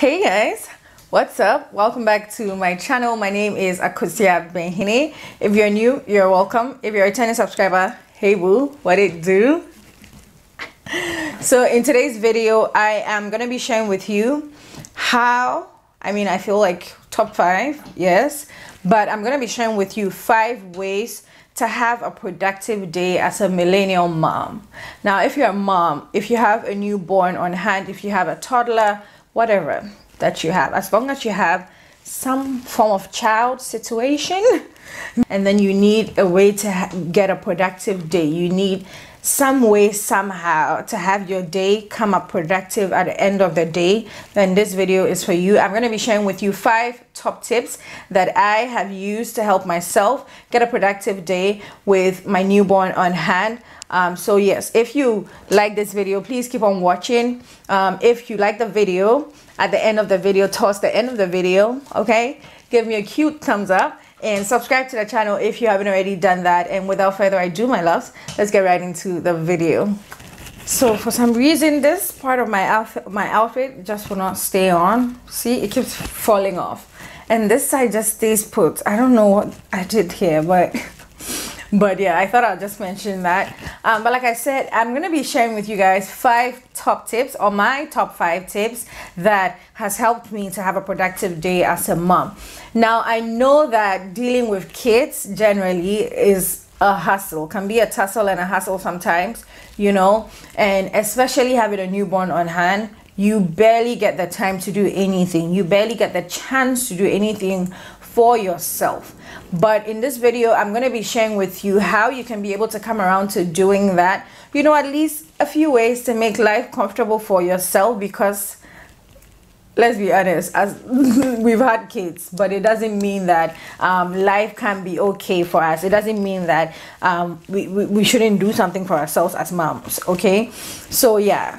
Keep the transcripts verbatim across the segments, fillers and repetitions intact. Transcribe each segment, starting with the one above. Hey guys, what's up? Welcome back to my channel. My name is Akosua Benhene. If you're new, you're welcome. If you're a returning subscriber, hey boo, what it do? So in today's video, I am gonna be sharing with you how, I mean, I feel like top five, yes, but I'm gonna be sharing with you five ways to have a productive day as a millennial mom. Now, if you're a mom, if you have a newborn on hand, if you have a toddler, whatever that you have, as long as you have some form of child situation, and then you need a way to get a productive day, you need some way somehow to have your day come up productive at the end of the day, then this video is for you. I'm going to be sharing with you five top tips that I have used to help myself get a productive day with my newborn on hand. Um, so yes, if you like this video, please keep on watching. Um, if you like the video, at the end of the video, towards the end of the video, okay, give me a cute thumbs up and subscribe to the channel if you haven't already done that. And without further ado, my loves, let's get right into the video. So for some reason, this part of my outfit, my outfit just will not stay on. See, it keeps falling off. And this side just stays put. I don't know what I did here, but... But yeah, I thought I'll just mention that. Um, but like I said, I'm going to be sharing with you guys five top tips, or my top five tips that has helped me to have a productive day as a mom. Now, I know that dealing with kids generally is a hustle, can be a tussle and a hustle sometimes, you know, and especially having a newborn on hand. You barely get the time to do anything. You barely get the chance to do anything for yourself. But in this video, I'm going to be sharing with you how you can be able to come around to doing that, you know, at least a few ways to make life comfortable for yourself, because let's be honest, as we've had kids, but it doesn't mean that um, life can be okay for us. It doesn't mean that um, we, we, we shouldn't do something for ourselves as moms, okay? So yeah,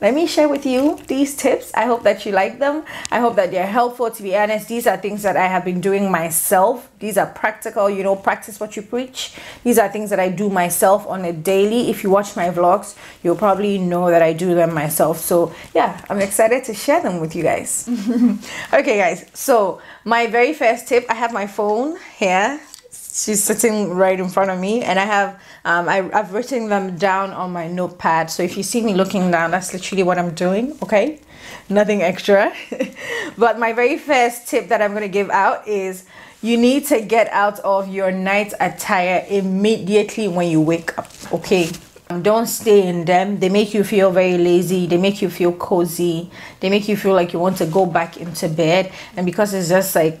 let me share with you these tips. I hope that you like them. I hope that they're helpful. To be honest, these are things that I have been doing myself. These are practical, you know, practice what you preach. These are things that I do myself on a daily. If you watch my vlogs, you'll probably know that I do them myself. So yeah, I'm excited to share them with you guys. Okay guys, so my very first tip, I have my phone here. She's sitting right in front of me, and I have um, I, I've written them down on my notepad. So if you see me looking down, that's literally what I'm doing, okay? Nothing extra. But my very first tip that I'm going to give out is you need to get out of your night attire immediately when you wake up, okay? Don't stay in them. They make you feel very lazy. They make you feel cozy. They make you feel like you want to go back into bed. And because it's just like...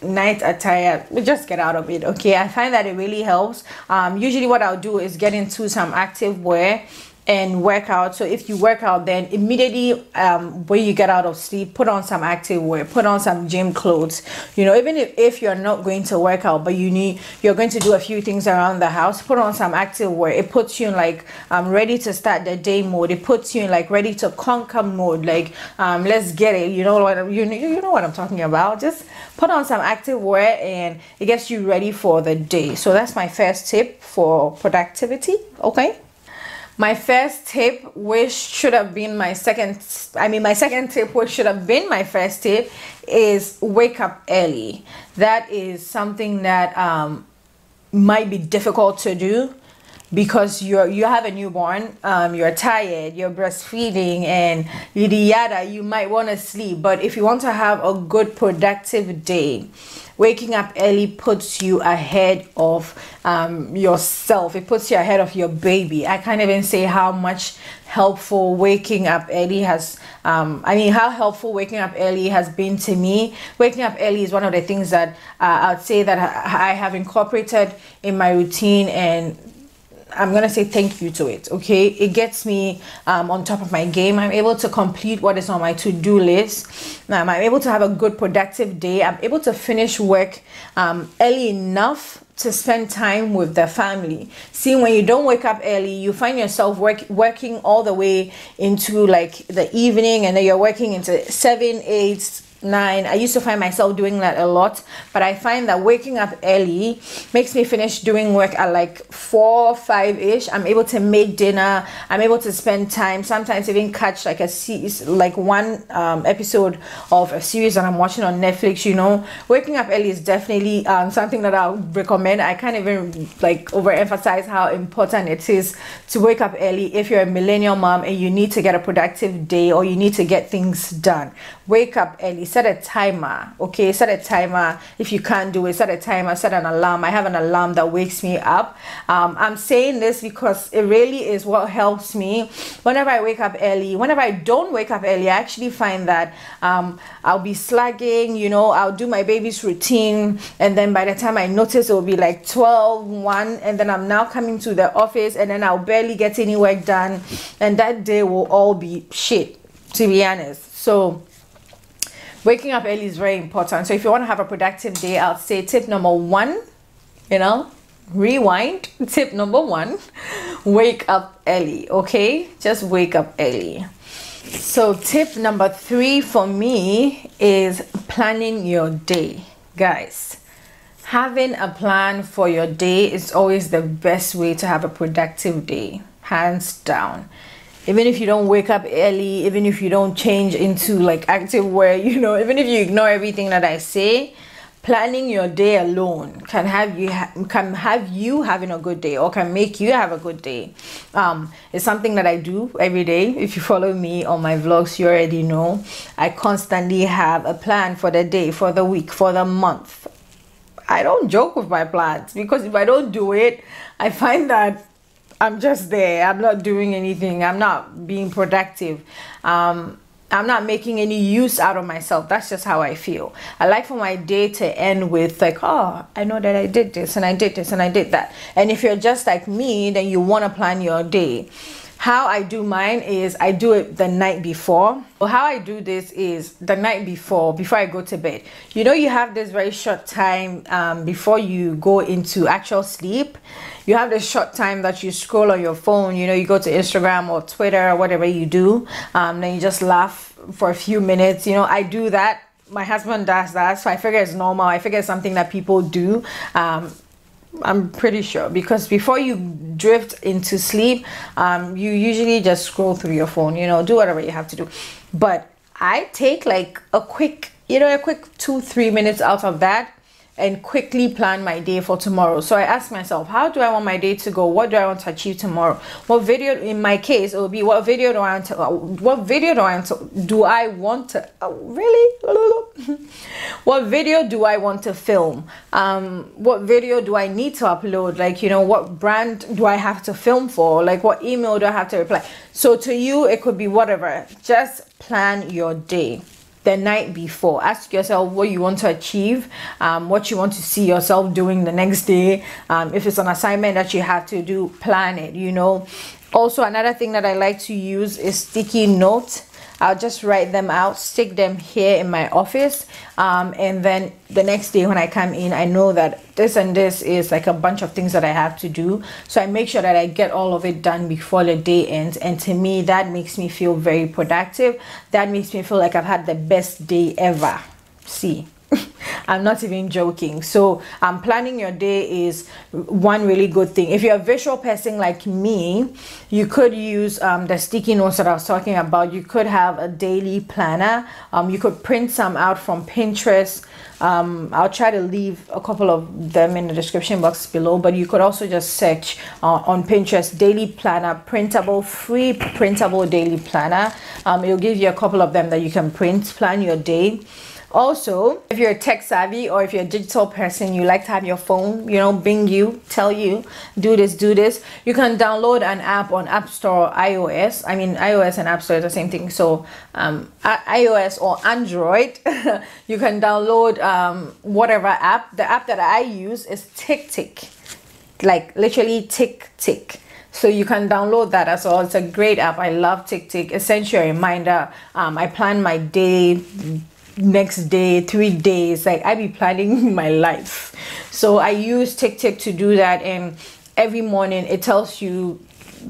night attire, we just get out of it, okay? I find that it really helps. Um usually what I'll do is get into some active wear and work out. So if you work out, then immediately um when you get out of sleep, put on some active wear, put on some gym clothes, you know, even if, if you're not going to work out, but you need you're going to do a few things around the house, put on some active wear. It puts you in like um ready to start the day mode. It puts you in like ready to conquer mode, like um let's get it, you know what you, you know what I'm talking about. Just put on some active wear and it gets you ready for the day. So that's my first tip for productivity, okay? My first tip, which should have been my second, I mean my second tip, which should have been my first tip, is wake up early. That is something that um, might be difficult to do because you're, you have a newborn, um, you're tired, you're breastfeeding and yada yada, you might want to sleep. But if you want to have a good productive day, waking up early puts you ahead of um, yourself. It puts you ahead of your baby. I can't even say how much helpful waking up early has, um, I mean, how helpful waking up early has been to me. Waking up early is one of the things that uh, I'd say that I have incorporated in my routine, and I'm gonna say thank you to it, okay? It gets me um, on top of my game. I'm able to complete what is on my to-do list. Um, I'm able to have a good productive day. I'm able to finish work um, early enough to spend time with the family. See, when you don't wake up early, you find yourself work, working all the way into like the evening, and then you're working into seven, eight, nine. I used to find myself doing that a lot, but I find that waking up early makes me finish doing work at like four, five ish. I'm able to make dinner. I'm able to spend time. Sometimes even catch like a series, like one um, episode of a series that I'm watching on Netflix. You know, waking up early is definitely um, something that I would recommend. I can't even like overemphasize how important it is to wake up early if you're a millennial mom and you need to get a productive day or you need to get things done. Wake up early. Set a timer, okay? Set a timer. If you can't do it, set a timer, set an alarm. I have an alarm that wakes me up. Um, I'm saying this because it really is what helps me whenever I wake up early. Whenever I don't wake up early, I actually find that um, I'll be slagging, you know, I'll do my baby's routine. And then by the time I notice, it'll be like twelve, one. And then I'm now coming to the office and then I'll barely get any work done. And that day will all be shit, to be honest. So waking up early is very important. So if you want to have a productive day, I'll say tip number one, you know, rewind. Tip number one, wake up early, okay? Just wake up early. So tip number three for me is planning your day. Guys, having a plan for your day is always the best way to have a productive day, hands down. Even if you don't wake up early, even if you don't change into like active wear, you know, even if you ignore everything that I say, planning your day alone can have you ha can have you having a good day, or can make you have a good day. Um, it's something that I do every day. If you follow me on my vlogs, you already know I constantly have a plan for the day, for the week, for the month. I don't joke with my plans, because if I don't do it, I find that I'm just there. I'm not doing anything. I'm not being productive. Um, I'm not making any use out of myself. That's just how I feel. I like for my day to end with like, oh, I know that I did this and I did this and I did that. And if you're just like me, then you want to plan your day. How I do mine is I do it the night before. Well, how I do this is the night before, before I go to bed. You know, you have this very short time um, before you go into actual sleep. You have this short time that you scroll on your phone. You know, you go to Instagram or Twitter or whatever you do. Um, then you just laugh for a few minutes. You know, I do that. My husband does that. So I figure it's normal. I figure it's something that people do. Um, I'm pretty sure, because before you drift into sleep, um, you usually just scroll through your phone, you know, do whatever you have to do. But I take like a quick, you know, a quick two, three minutes out of that and quickly plan my day for tomorrow. So I ask myself, how do I want my day to go? What do I want to achieve tomorrow? What video, in my case, it will be what video do I want to, what video do I want to, do I want to, oh, really? What video do I want to film? Um, what video do I need to upload? Like, you know, what brand do I have to film for? Like, what email do I have to reply? So to you, it could be whatever. Just plan your day the night before. Ask yourself what you want to achieve, um, what you want to see yourself doing the next day. Um, if it's an assignment that you have to do, plan it, you know. Also, another thing that I like to use is sticky notes. I'll just write them out, stick them here in my office, um, and then the next day when I come in, I know that this and this is like a bunch of things that I have to do. So I make sure that I get all of it done before the day ends. And to me, that makes me feel very productive. That makes me feel like I've had the best day ever. See, I'm not even joking. So um, planning your day is one really good thing. If you're a visual person like me, you could use um, the sticky notes that I was talking about. You could have a daily planner. Um, you could print some out from Pinterest. Um, I'll try to leave a couple of them in the description box below, but you could also just search uh, on Pinterest daily planner, printable, free printable daily planner. Um, it'll give you a couple of them that you can print, plan your day. Also, if you're tech savvy or if you're a digital person, you like to have your phone, you know, bing you, tell you, do this, do this. You can download an app on App Store or iOS. I mean, iOS and App Store is the same thing. So um, iOS or Android, you can download um, whatever app. The app that I use is TickTick, like literally TickTick. So you can download that as well. It's a great app. I love TickTick. It sends you a reminder. Um, I plan my day, next day, three days. Like, I be planning my life. So I use TickTick to do that, and every morning it tells you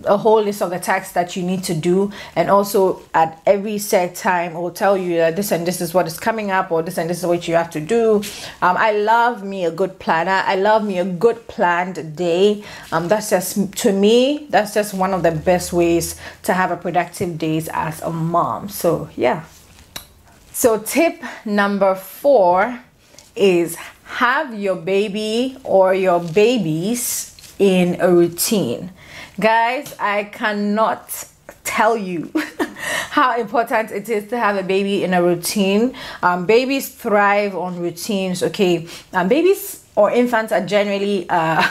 a whole list of the tasks that you need to do, and also at every set time it will tell you that this and this is what is coming up, or this and this is what you have to do. um, I love me a good planner. I love me a good planned day. Um, that's just, to me, that's just one of the best ways to have a productive days as a mom. So yeah. So tip number four is have your baby or your babies in a routine. Guys, I cannot tell you how important it is to have a baby in a routine. Um, babies thrive on routines, okay? Um, babies or infants are generally, uh,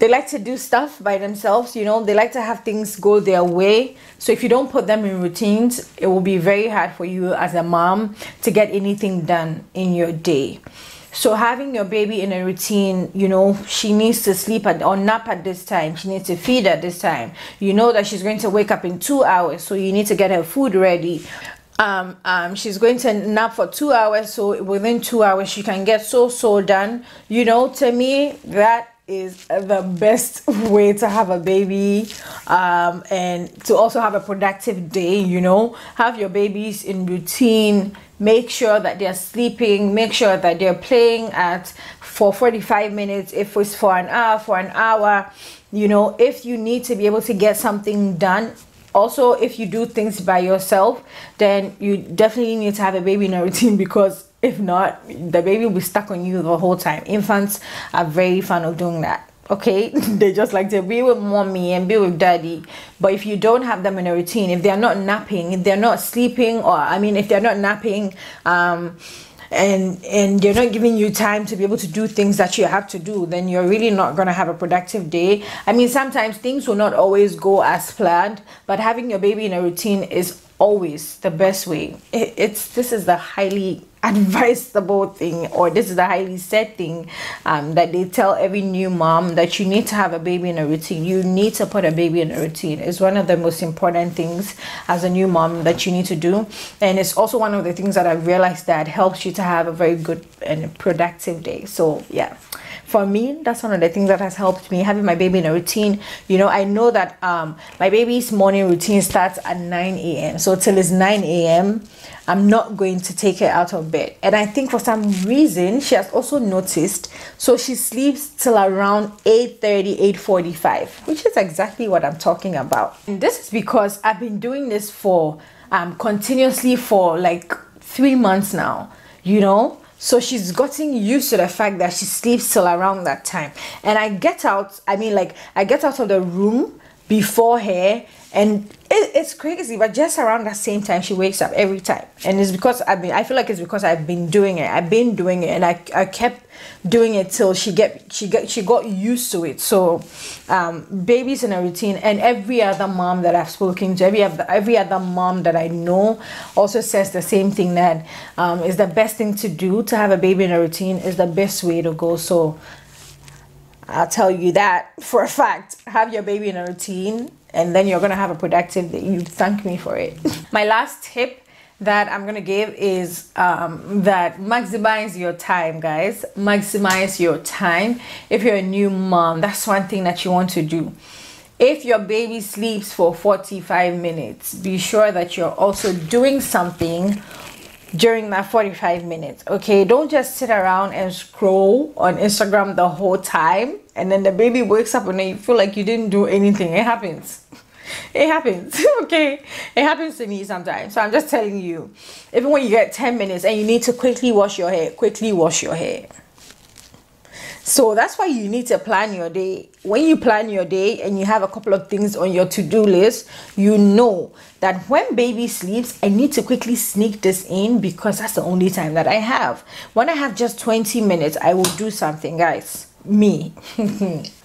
they like to do stuff by themselves, you know? They like to have things go their way. So if you don't put them in routines, it will be very hard for you as a mom to get anything done in your day. So having your baby in a routine, you know, she needs to sleep at, or nap at this time. She needs to feed at this time. You know that she's going to wake up in two hours, so you need to get her food ready. Um, um, she's going to nap for two hours, so within two hours, she can get so, so done. You know, to me, that is the best way to have a baby, um, and to also have a productive day, you know. Have your babies in routine. Make sure that they're sleeping. Make sure that they're playing at for forty-five minutes, if it's for an hour, for an hour. You know, if you need to be able to get something done. Also, if you do things by yourself, then you definitely need to have a baby in a routine, because if not, the baby will be stuck on you the whole time. Infants are very fond of doing that, okay? They just like to be with mommy and be with daddy. But if you don't have them in a routine, if they're not napping, if they're not sleeping, or I mean, if they're not napping, um, and and they're not giving you time to be able to do things that you have to do, then you're really not going to have a productive day. I mean, sometimes things will not always go as planned, but having your baby in a routine is always the best way. It, it's this is the highly advisable thing, or this is the highly said thing, um, that they tell every new mom, that you need to have a baby in a routine. You need to put a baby in a routine. It's one of the most important things as a new mom that you need to do, and it's also one of the things that I realized that helps you to have a very good and productive day. So yeah, for me, that's one of the things that has helped me, having my baby in a routine. You know, I know that um, my baby's morning routine starts at nine A M So till it's nine A M, I'm not going to take her out of bed. And I think for some reason, she has also noticed. So she sleeps till around eight thirty, eight forty-five, which is exactly what I'm talking about. And this is because I've been doing this for um, continuously for like three months now, you know? So she's gotten used to the fact that she sleeps till around that time. And I get out, I mean like, I get out of the room before her, and it, it's crazy, but just around that same time, she wakes up every time. And it's because I've been, I feel like it's because I've been doing it. I've been doing it, and I, I kept doing it till she get, she get, she got used to it. So um, babies in a routine, and every other mom that I've spoken to, every other, every other mom that I know also says the same thing, that um, is the best thing to do, to have a baby in a routine is the best way to go. So I'll tell you that for a fact. Have your baby in a routine, and then you're going to have a productive day. You thank me for it. My last tip that I'm going to give is um, that maximize your time, guys. Maximize your time. If you're a new mom, that's one thing that you want to do. If your baby sleeps for forty-five minutes, be sure that you're also doing something during that forty-five minutes, okay? Don't just sit around and scroll on Instagram the whole time, and then the baby wakes up and then you feel like you didn't do anything. It happens. It happens, okay? It happens to me sometimes. So I'm just telling you, even when you get ten minutes and you need to quickly wash your hair, quickly wash your hair. So that's why you need to plan your day. When you plan your day and you have a couple of things on your to-do list, you know that when baby sleeps, I need to quickly sneak this in, because that's the only time that I have. When I have just twenty minutes, I will do something, guys. Me.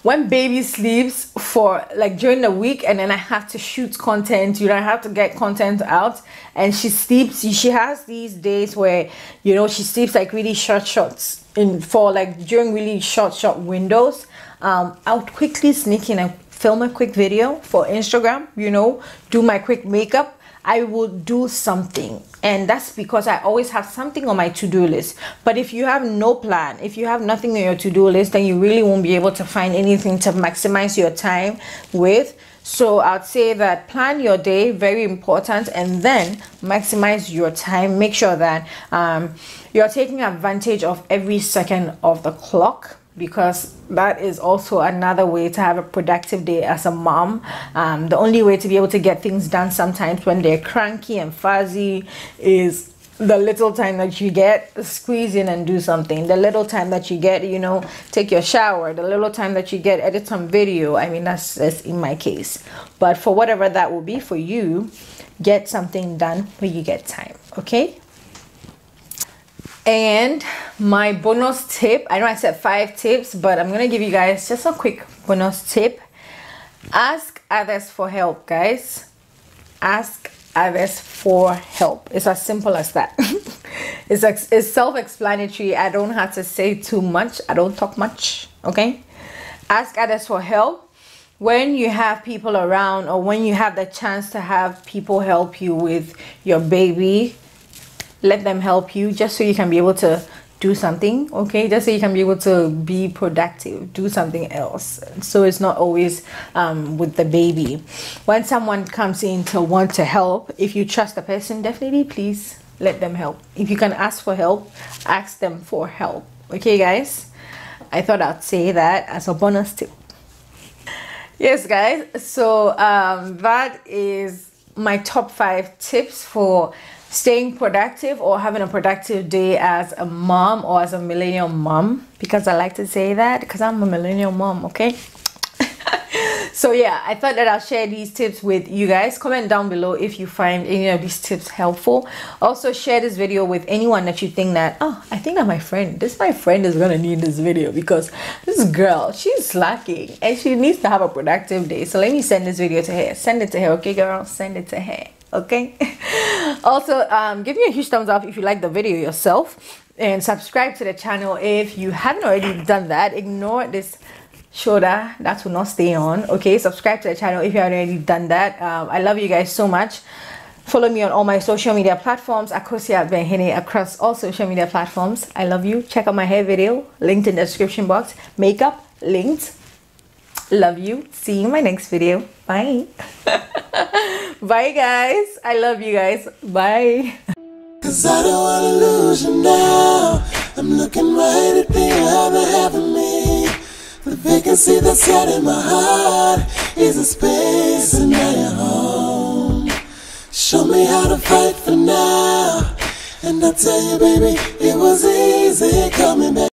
When baby sleeps for like during the week, and then I have to shoot content, you know, I have to get content out, and she sleeps, she has these days where, you know, she sleeps like really short shots in for like during really short short windows. um I'll quickly sneak in and film a quick video for Instagram, you know, do my quick makeup. I will do something, and that's because I always have something on my to-do list. But if you have no plan, if you have nothing on your to-do list, then you really won't be able to find anything to maximize your time with. So I'd say that plan your day, very important, and then maximize your time. Make sure that um, you're taking advantage of every second of the clock, because that is also another way to have a productive day as a mom. Um, the only way to be able to get things done sometimes when they're cranky and fuzzy is the little time that you get, squeeze in and do something. The little time that you get, you know, take your shower. The little time that you get, edit some video. I mean, that's, that's in my case. But for whatever that will be for you, get something done when you get time, okay? And my bonus tip, I know I said five tips, but I'm gonna give you guys just a quick bonus tip. Ask others for help, guys. Ask others for help. It's as simple as that. it's it's self-explanatory. I don't have to say too much. I don't talk much, okay? Ask others for help. When you have people around, or when you have the chance to have people help you with your baby, let them help you, just so you can be able to do something, okay? Just so you can be able to be productive, do something else. So it's not always um, with the baby. When someone comes in to want to help, if you trust the person, definitely please let them help. If you can ask for help, ask them for help. Okay, guys? I thought I'd say that as a bonus tip. Yes, guys. So um, that is my top five tips for staying productive or having a productive day as a mom, or as a millennial mom, because I like to say that because I'm a millennial mom, okay? So yeah, I thought that I'll share these tips with you guys. Comment down below if you find any of these tips helpful. Also share this video with anyone that you think that, oh, I think that my friend, this my friend is gonna need this video, because this girl, she's slacking and she needs to have a productive day. So let me send this video to her. Send it to her, okay girl? Send it to her. Okay. Also, um, give me a huge thumbs up if you like the video yourself, and subscribe to the channel if you haven't already done that. Ignore this shoulder, that will not stay on. Okay, subscribe to the channel if you haven't already done that. Um, I love you guys so much. Follow me on all my social media platforms, Akosua Benhene, across all social media platforms. I love you. Check out my hair video, linked in the description box. Makeup, linked. Love you. See you in my next video. Bye. Bye, guys. I love you guys. Bye. 'Cause I don't wanna lose you now. I'm looking right at people having having me. The vacancy that's got in my heart is a space, and now you're home. Show me how to fight for now, and I'll tell you, baby, it was easy coming back.